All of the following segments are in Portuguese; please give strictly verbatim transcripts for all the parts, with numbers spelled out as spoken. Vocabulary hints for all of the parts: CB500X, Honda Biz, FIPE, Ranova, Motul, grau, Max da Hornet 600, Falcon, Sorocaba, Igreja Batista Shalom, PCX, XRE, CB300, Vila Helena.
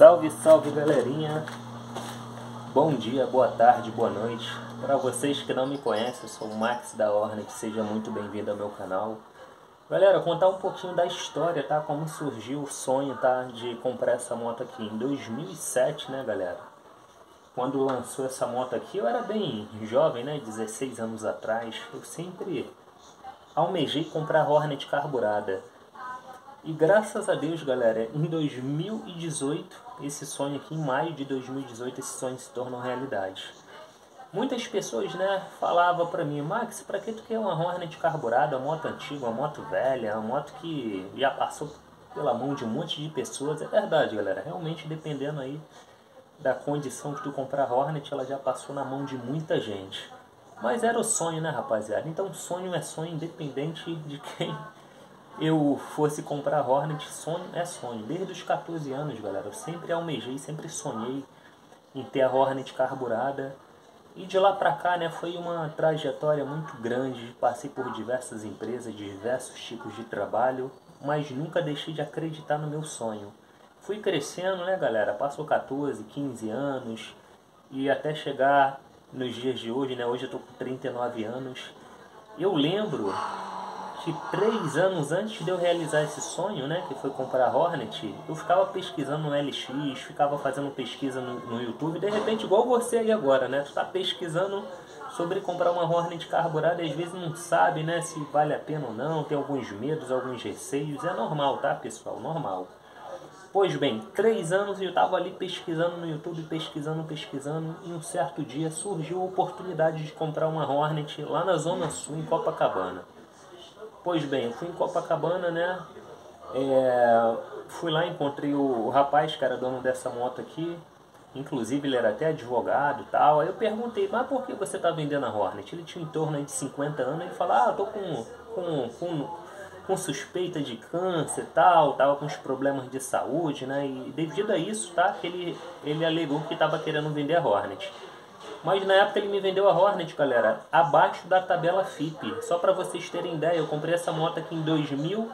Salve, salve galerinha! Bom dia, boa tarde, boa noite. Para vocês que não me conhecem, eu sou o Max da Hornet, seja muito bem-vindo ao meu canal. Galera, contar um pouquinho da história, tá? Como surgiu o sonho, tá? De comprar essa moto aqui em dois mil e sete, né galera? Quando lançou essa moto aqui, eu era bem jovem, né? dezesseis anos atrás, eu sempre almejei comprar Hornet carburada. E graças a Deus, galera, em dois mil e dezoito, esse sonho aqui, em maio de dois mil e dezoito, esse sonho se tornou realidade. Muitas pessoas, né, falavam pra mim, Max, pra que tu quer uma Hornet carburada, uma moto antiga, uma moto velha, uma moto que já passou pela mão de um monte de pessoas? É verdade, galera, realmente dependendo aí da condição que tu comprar a Hornet, ela já passou na mão de muita gente. Mas era o sonho, né, rapaziada? Então sonho é sonho, independente de quem eu fosse comprar Hornet, sonho é sonho. Desde os quatorze anos, galera, eu sempre almejei, sempre sonhei em ter a Hornet carburada. E de lá pra cá, né, foi uma trajetória muito grande. Passei por diversas empresas, diversos tipos de trabalho, mas nunca deixei de acreditar no meu sonho. Fui crescendo, né, galera? Passou quatorze, quinze anos e até chegar nos dias de hoje, né? Hoje eu tô com trinta e nove anos. Eu lembro que três anos antes de eu realizar esse sonho, né, que foi comprar a Hornet, eu ficava pesquisando no L X, ficava fazendo pesquisa no, no YouTube, de repente, igual você aí agora, né, tu tá pesquisando sobre comprar uma Hornet carburada, às vezes não sabe, né, se vale a pena ou não, tem alguns medos, alguns receios, é normal, tá, pessoal, normal. Pois bem, três anos e eu tava ali pesquisando no YouTube, pesquisando, pesquisando, e um certo dia surgiu a oportunidade de comprar uma Hornet lá na Zona Sul, em Copacabana. Pois bem, eu fui em Copacabana, né, é, fui lá, encontrei o rapaz que era dono dessa moto aqui, inclusive ele era até advogado e tal, aí eu perguntei, mas por que você tá vendendo a Hornet? Ele tinha em torno de cinquenta anos, ele falou, ah, eu tô com, com, com, com suspeita de câncer e tal, tava com uns problemas de saúde, né, e devido a isso, tá, que ele, ele alegou que tava querendo vender a Hornet. Mas na época ele me vendeu a Hornet, galera, abaixo da tabela FIPE. Só para vocês terem ideia, eu comprei essa moto aqui em dois mil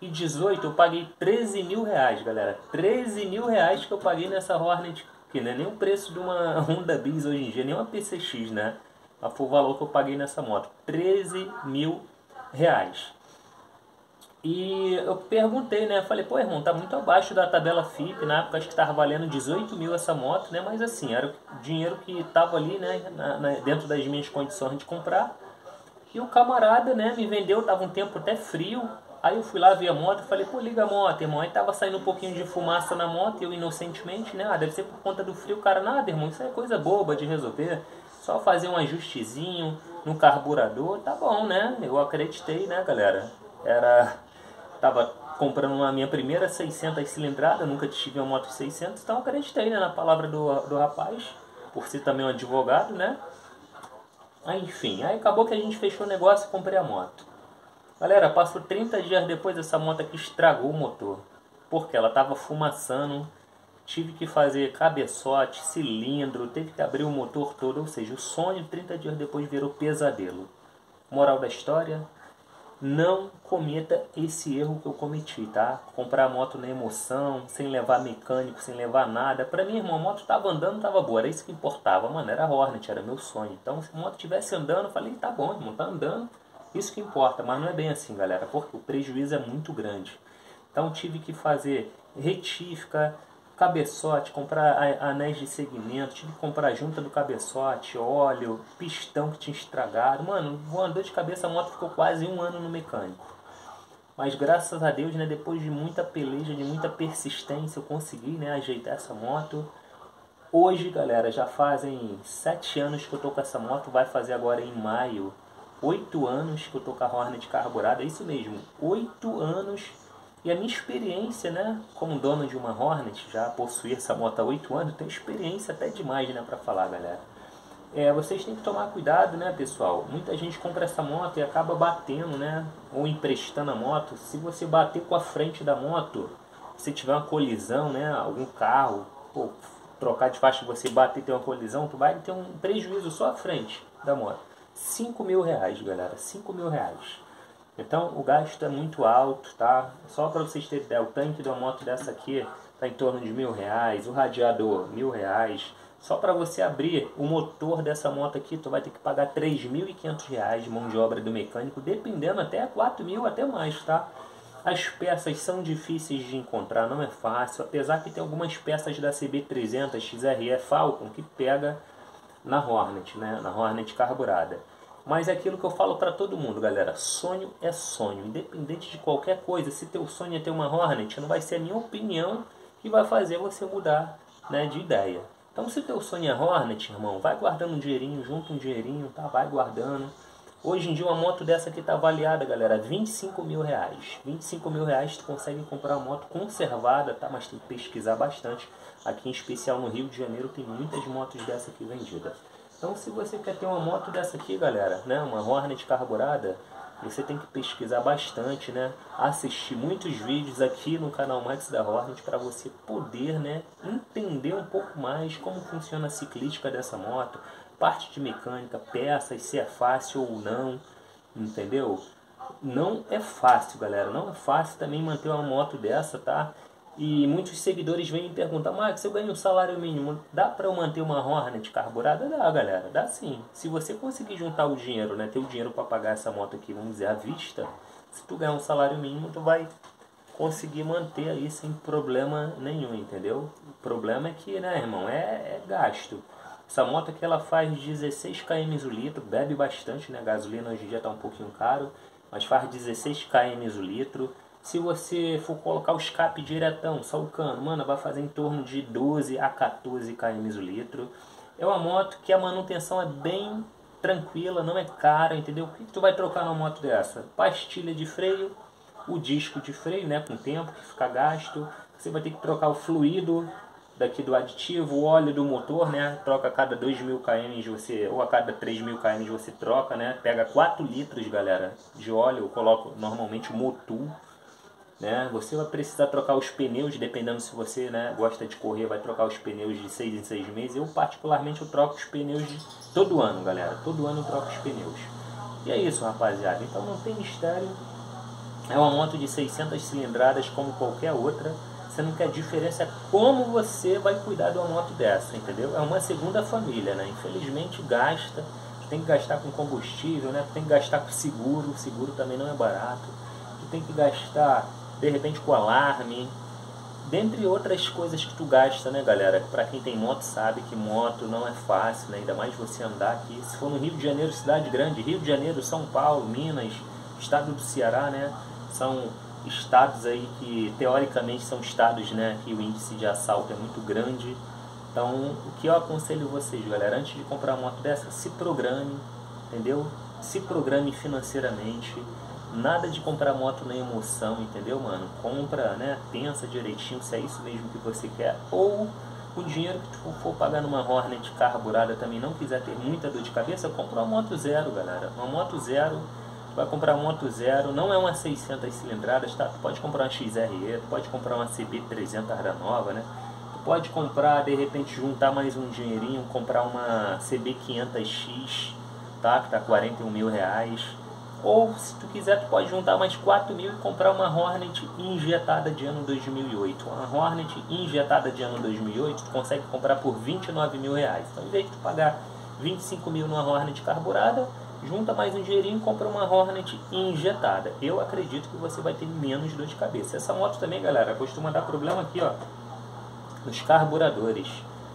e dezoito, eu paguei treze mil reais, galera. treze mil reais que eu paguei nessa Hornet, que não é nem o preço de uma Honda Biz hoje em dia, nem uma P C X, né? Mas foi o valor que eu paguei nessa moto, treze mil reais. E eu perguntei, né, falei, pô irmão, tá muito abaixo da tabela FIPE, na época acho que tava valendo dezoito mil essa moto, né, mas assim, era o dinheiro que tava ali, né, na, na, dentro das minhas condições de comprar. E o camarada, né, me vendeu, tava um tempo até frio, aí eu fui lá ver a moto, falei, pô, liga a moto, irmão, aí tava saindo um pouquinho de fumaça na moto, eu inocentemente, né, ah, deve ser por conta do frio, cara, nada, irmão, isso é coisa boba de resolver, só fazer um ajustezinho no carburador, tá bom, né, eu acreditei, né, galera, era... Tava comprando uma minha primeira seiscentas cilindrada, nunca tive uma moto seiscentos, então acreditei, né, na palavra do, do rapaz, por ser também um advogado, né? Aí, enfim, aí acabou que a gente fechou o negócio e comprei a moto. Galera, passou trinta dias depois, essa moto aqui estragou o motor, porque ela tava fumaçando, tive que fazer cabeçote, cilindro, teve que abrir o motor todo, ou seja, o sonho trinta dias depois virou pesadelo. Moral da história... Não cometa esse erro que eu cometi, tá? Comprar a moto na emoção, sem levar mecânico, sem levar nada. Pra mim, irmão, a moto tava andando, tava boa, era isso que importava, mano, era a Hornet, era meu sonho. Então, se a moto estivesse andando, eu falei, tá bom, irmão, tá andando, isso que importa. Mas não é bem assim, galera, porque o prejuízo é muito grande. Então, tive que fazer retífica, cabeçote, comprar anéis de segmento, tive que comprar a junta do cabeçote, óleo, pistão que tinha estragado. Mano, uma dor de cabeça, a moto ficou quase um ano no mecânico. Mas graças a Deus, né, depois de muita peleja, de muita persistência, eu consegui, né, ajeitar essa moto. Hoje, galera, já fazem sete anos que eu tô com essa moto, vai fazer agora em maio. oito anos que eu tô com a Hornet carburada, é isso mesmo, oito anos. E a minha experiência, né, como dono de uma Hornet, já possuir essa moto há oito anos, tenho experiência até demais, né, pra falar, galera. É, vocês têm que tomar cuidado, né, pessoal. Muita gente compra essa moto e acaba batendo, né, ou emprestando a moto. Se você bater com a frente da moto, se tiver uma colisão, né, algum carro, pô, trocar de faixa, você bater e ter uma colisão, tu vai ter um prejuízo só à frente da moto. cinco mil reais, galera, cinco mil reais. Então o gasto é muito alto, tá? Só para vocês terem ideia, o tanque de uma moto dessa aqui está em torno de mil reais, o radiador mil reais. Só para você abrir o motor dessa moto aqui, tu vai ter que pagar três mil e quinhentos reais de mão de obra do mecânico, dependendo até quatro mil, até mais, tá? As peças são difíceis de encontrar, não é fácil, apesar que tem algumas peças da C B trezentos, X R E, Falcon, que pega na Hornet, né? Na Hornet carburada. Mas é aquilo que eu falo para todo mundo, galera, sonho é sonho, independente de qualquer coisa. Se teu sonho é ter uma Hornet, não vai ser a minha opinião que vai fazer você mudar, né, de ideia. Então, se teu sonho é Hornet, irmão, vai guardando um dinheirinho, junta um dinheirinho, tá? Vai guardando. Hoje em dia, uma moto dessa aqui tá avaliada, galera, vinte e cinco mil reais. vinte e cinco mil reais tu consegue comprar uma moto conservada, tá? Mas tem que pesquisar bastante. Aqui, em especial no Rio de Janeiro, tem muitas motos dessa aqui vendidas. Então, se você quer ter uma moto dessa aqui, galera, né? Uma Hornet carburada, você tem que pesquisar bastante, né? Assistir muitos vídeos aqui no canal Max da Hornet para você poder, né, entender um pouco mais como funciona a ciclística dessa moto, parte de mecânica, peças, se é fácil ou não, entendeu? Não é fácil, galera, não é fácil também manter uma moto dessa, tá? E muitos seguidores vêm me perguntar: Max, eu ganho um salário mínimo, dá para eu manter uma Hornet carburada? Dá, galera, dá sim. Se você conseguir juntar o dinheiro, né, ter o dinheiro para pagar essa moto aqui, vamos dizer, à vista, se tu ganhar um salário mínimo, tu vai conseguir manter aí sem problema nenhum, entendeu? O problema é que, né, irmão, é, é gasto. Essa moto aqui, ela faz dezesseis quilômetros o litro, bebe bastante, né, gasolina hoje em dia tá um pouquinho caro, mas faz dezesseis quilômetros o litro. Se você for colocar o escape diretão, só o cano, mano, vai fazer em torno de doze a quatorze quilômetros o litro. É uma moto que a manutenção é bem tranquila, não é cara, entendeu? O que que tu vai trocar numa moto dessa? Pastilha de freio, o disco de freio, né, com o tempo que fica gasto. Você vai ter que trocar o fluido daqui do aditivo, o óleo do motor, né? Troca a cada dois mil quilômetros você, ou a cada três mil quilômetros você troca, né? Pega quatro litros, galera, de óleo. Eu coloco normalmente Motul, né? Você vai precisar trocar os pneus, dependendo se você, né, gosta de correr, vai trocar os pneus de seis em seis meses. Eu particularmente eu troco os pneus de todo ano, galera. Todo ano eu troco os pneus. E é isso, rapaziada. Então não tem mistério. É uma moto de seiscentas cilindradas como qualquer outra, sendo que a diferença é como você vai cuidar de uma moto dessa, entendeu? É uma segunda família, né? Infelizmente gasta, tem que gastar com combustível, né? Tem que gastar com seguro, o seguro também não é barato. Tem que gastar de repente com alarme, dentre outras coisas que tu gasta, né, galera? Pra quem tem moto sabe que moto não é fácil, né? Ainda mais você andar aqui. Se for no Rio de Janeiro, cidade grande, Rio de Janeiro, São Paulo, Minas, estado do Ceará, né? São estados aí que teoricamente são estados, né, que o índice de assalto é muito grande. Então, o que eu aconselho vocês, galera, antes de comprar uma moto dessa, se programe, entendeu? Se programe financeiramente. Nada de comprar moto na emoção, entendeu, mano? Compra, né? Pensa direitinho se é isso mesmo que você quer. Ou o dinheiro que tu for pagar numa Hornet carburada também não quiser ter muita dor de cabeça, compra uma moto zero, galera. Uma moto zero, tu vai comprar uma moto zero. Não é uma seiscentas cilindradas, tá? Tu pode comprar uma X R E, tu pode comprar uma C B trezentos Ranova, né? Tu pode comprar, de repente, juntar mais um dinheirinho, comprar uma C B quinhentos X, tá? Que tá quarenta e um mil reais. Ou, se tu quiser, tu pode juntar mais quatro mil e comprar uma Hornet injetada de ano dois mil e oito. Uma Hornet injetada de ano dois mil e oito, tu consegue comprar por vinte e nove mil reais. Então, em vez de tu pagar vinte e cinco mil numa Hornet carburada, junta mais um dinheirinho e compra uma Hornet injetada. Eu acredito que você vai ter menos dor de cabeça. Essa moto também, galera, costuma dar problema aqui, ó, nos carburadores.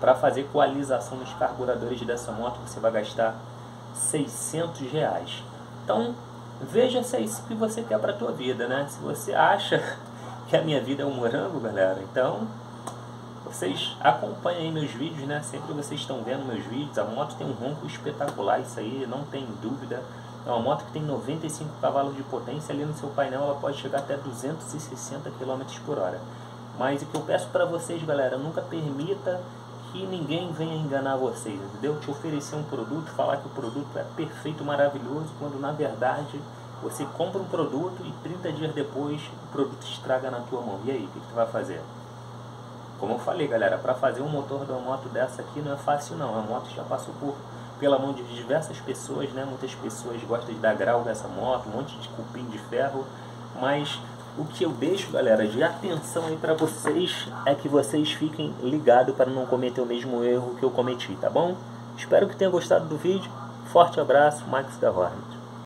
Para fazer equalização nos carburadores dessa moto, você vai gastar seiscentos reais. Então, veja se é isso que você quer para a tua vida, né? Se você acha que a minha vida é um morango, galera, então vocês acompanham aí meus vídeos, né? Sempre vocês estão vendo meus vídeos. A moto tem um ronco espetacular, isso aí, não tem dúvida. É uma moto que tem noventa e cinco cavalos de potência. Ali no seu painel ela pode chegar até duzentos e sessenta quilômetros por hora. Mas o que eu peço para vocês, galera, nunca permita que ninguém venha enganar vocês, entendeu? Te oferecer um produto, falar que o produto é perfeito, maravilhoso, quando na verdade você compra um produto e trinta dias depois o produto estraga na tua mão. E aí, o que que tu vai fazer? Como eu falei, galera, para fazer um motor de uma moto dessa aqui não é fácil não. A moto já passou por, pela mão de diversas pessoas, né? Muitas pessoas gostam de dar grau nessa moto, um monte de cupim de ferro, mas O que eu deixo, galera, de atenção aí pra vocês é que vocês fiquem ligados para não cometer o mesmo erro que eu cometi, tá bom? Espero que tenha gostado do vídeo. Forte abraço, Max da Hornet.